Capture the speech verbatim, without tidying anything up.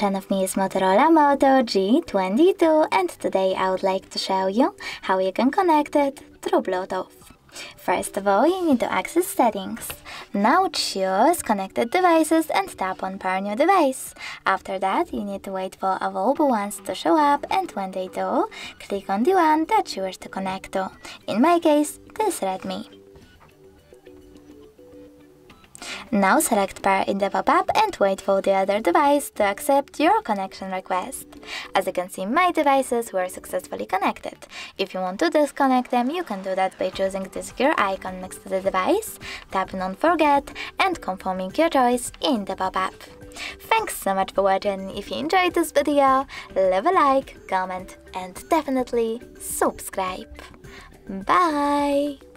front of me is Motorola Moto G twenty-two, and today I would like to show you how you can connect it through Bluetooth. First of all, you need to access settings. Now choose connected devices and tap on pair new device. After that, you need to wait for available ones to show up, and when they do, click on the one that you wish to connect to. In my case, this Redmi. Now select pair in the pop-up and wait for the other device to accept your connection request. As you can see, my devices were successfully connected. If you want to disconnect them, you can do that by choosing the secure icon next to the device, tapping on forget and confirming your choice in the pop-up. Thanks so much for watching. If you enjoyed this video, leave a like, comment and definitely subscribe. Bye!